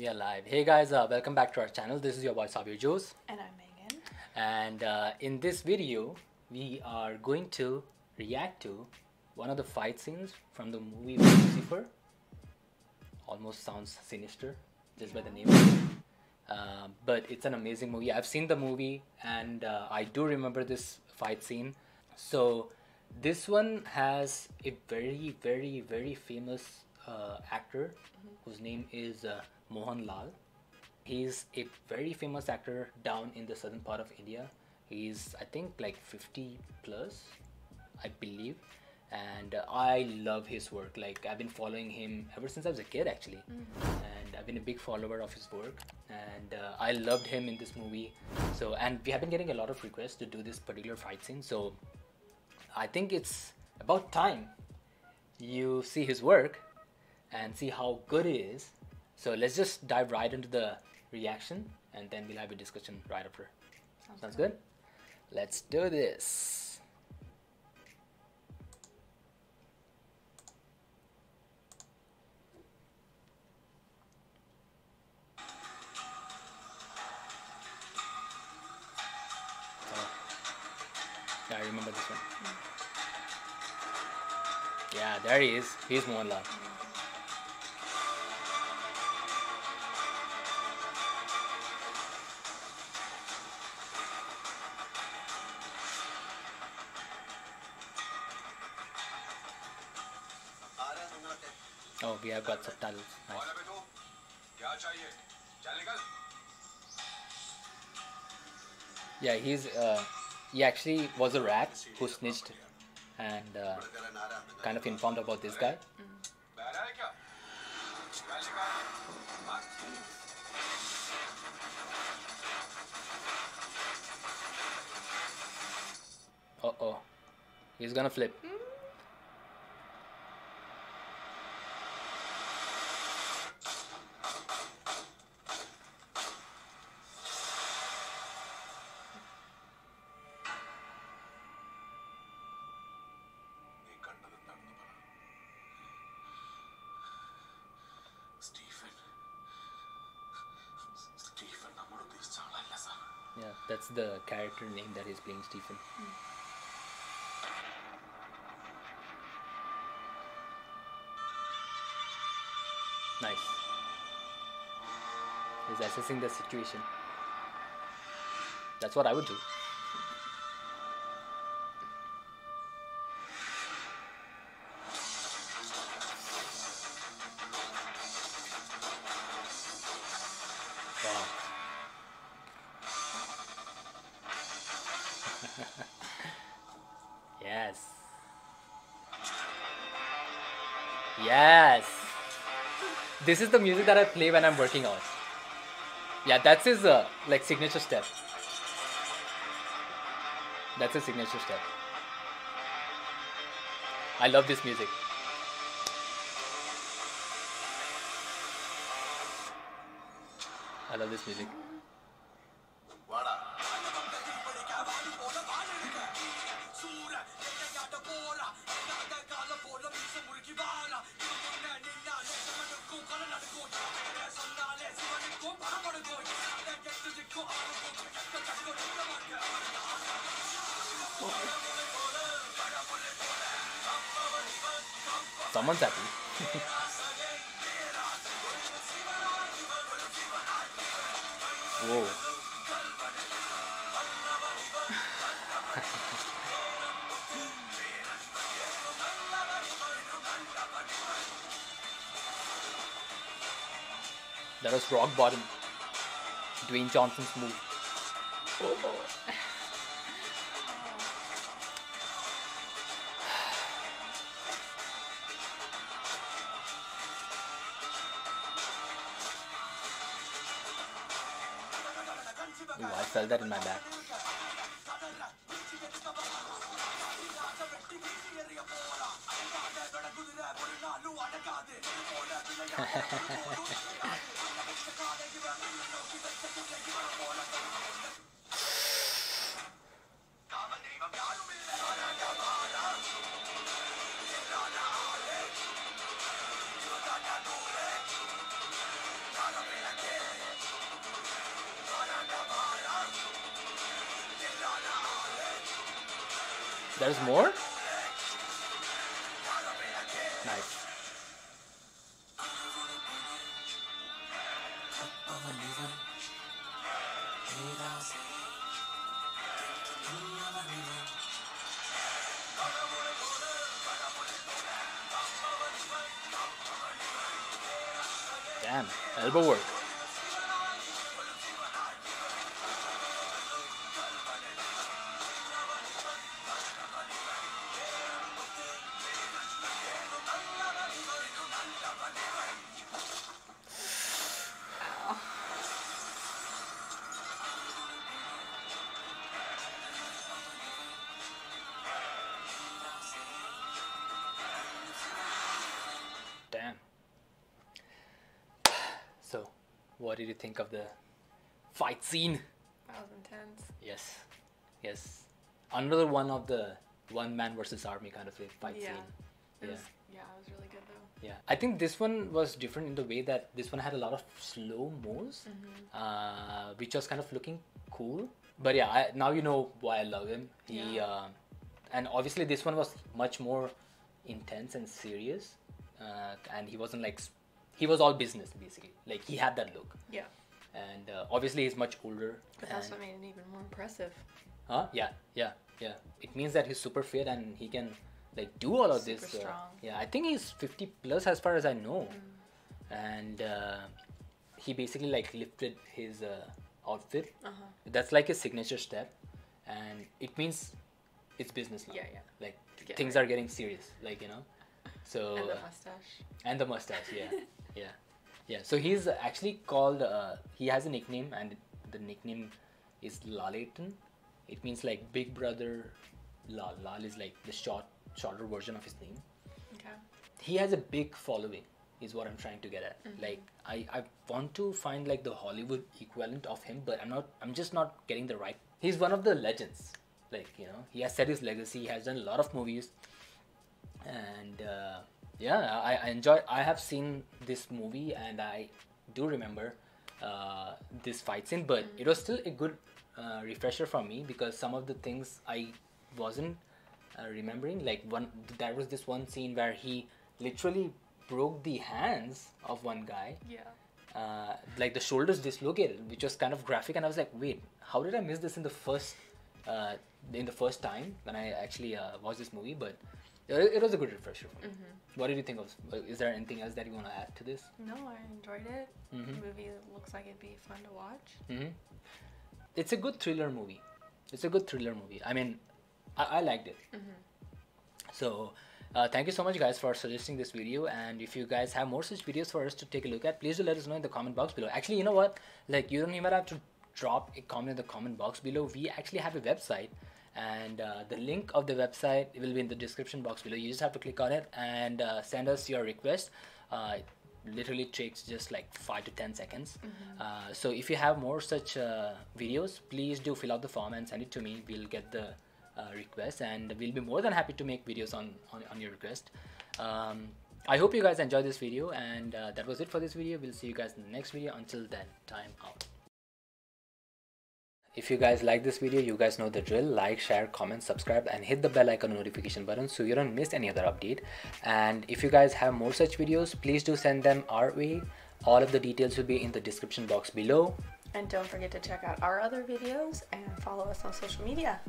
We are live. Hey guys, welcome back to our channel. This is your boy Savio Jose. And I'm Megan. And in this video, we are going to react to one of the fight scenes from the movie Lucifer. Almost sounds sinister just by the name of it. But it's an amazing movie. I've seen the movie and I do remember this fight scene. So this one has a very, very, very famous actor whose name is Mohan Lal. He's a very famous actor down in the southern part of India. He's I think like 50 plus, I believe, and I love his work. Like I've been following him ever since I was a kid actually, and I've been a big follower of his work, and I loved him in this movie. So, and we have been getting a lot of requests to do this particular fight scene, so I think it's about time you see his work and see how good it is. So let's just dive right into the reaction and then we'll have a discussion right after. Sounds good? Let's do this. Oh. Yeah, I remember this one. Yeah, there he is. He's Mohanlal. Oh, we have got Saptal. Nice. Yeah, he actually was a rat who snitched and kind of informed about this guy. Uh-oh. He's gonna flip. Stephen, yeah, that's the character name that he's playing, Stephen. Nice. He's assessing the situation. That's what I would do. Yes. Yes. This is the music that I play when I'm working out. Yeah, that's his like signature step. That's his signature step. I love this music. I love this music. Someone's happy. Whoa. That was rock bottom. Dwayne Johnson's move. Oh. Ooh, I felt that in my back. There's more? Nice. Damn, elbow work. What did you think of the fight scene? That was intense. Yes, yes. Another one of the one man versus army kind of fight scene. It was really good though. Yeah, I think this one was different in the way that this one had a lot of slow mo's, which was kind of looking cool. But yeah, now you know why I love him. He and obviously this one was much more intense and serious, and he wasn't like. He was all business basically. Like he had that look. Yeah. And obviously he's much older. But that's what made it even more impressive. Huh? Yeah. It means that he's super fit and he can like do all of this. Super strong. Yeah, I think he's 50 plus as far as I know. And he basically like lifted his outfit. That's like his signature step. And it means it's business now. Yeah. Like things are getting serious. Like, you know. So, and the mustache. Yeah. So he's actually called, he has a nickname and the nickname is Lalettan. It means like big brother Lal. Lal is like the shorter version of his name. Okay. He has a big following is what I'm trying to get at. Like I want to find like the Hollywood equivalent of him, but I'm just not getting the right. He's one of the legends. Like, you know, he has set his legacy. He has done a lot of movies. And I have seen this movie and I do remember this fight scene, but it was still a good refresher for me because some of the things I wasn't remembering. Like there was this one scene where he literally broke the hands of one guy. Yeah. Like the shoulders dislocated, which was kind of graphic, and I was like, wait, how did I miss this in the first time when I actually watched this movie? But it was a good refresher for me. What did you think of? Is there anything else that you want to add to this? No, I enjoyed it. The movie looks like it'd be fun to watch. It's a good thriller movie. I mean, I liked it. So, thank you so much guys for suggesting this video. And if you guys have more such videos for us to take a look at, please do let us know in the comment box below. Actually, you know what? Like, you don't even have to drop a comment in the comment box below. We actually have a website. And the link of the website will be in the description box below. You just have to click on it and send us your request. It literally takes just like 5 to 10 seconds. So if you have more such videos, please do fill out the form and send it to me. We'll get the request and we'll be more than happy to make videos on your request. I hope you guys enjoyed this video, and that was it for this video. We'll see you guys in the next video. Until then, time out. If you guys like this video, you guys know the drill. Like, share, comment, subscribe, and hit the bell icon notification button so you don't miss any other update. And if you guys have more such videos, please do send them our way. All of the details will be in the description box below. And don't forget to check out our other videos and follow us on social media.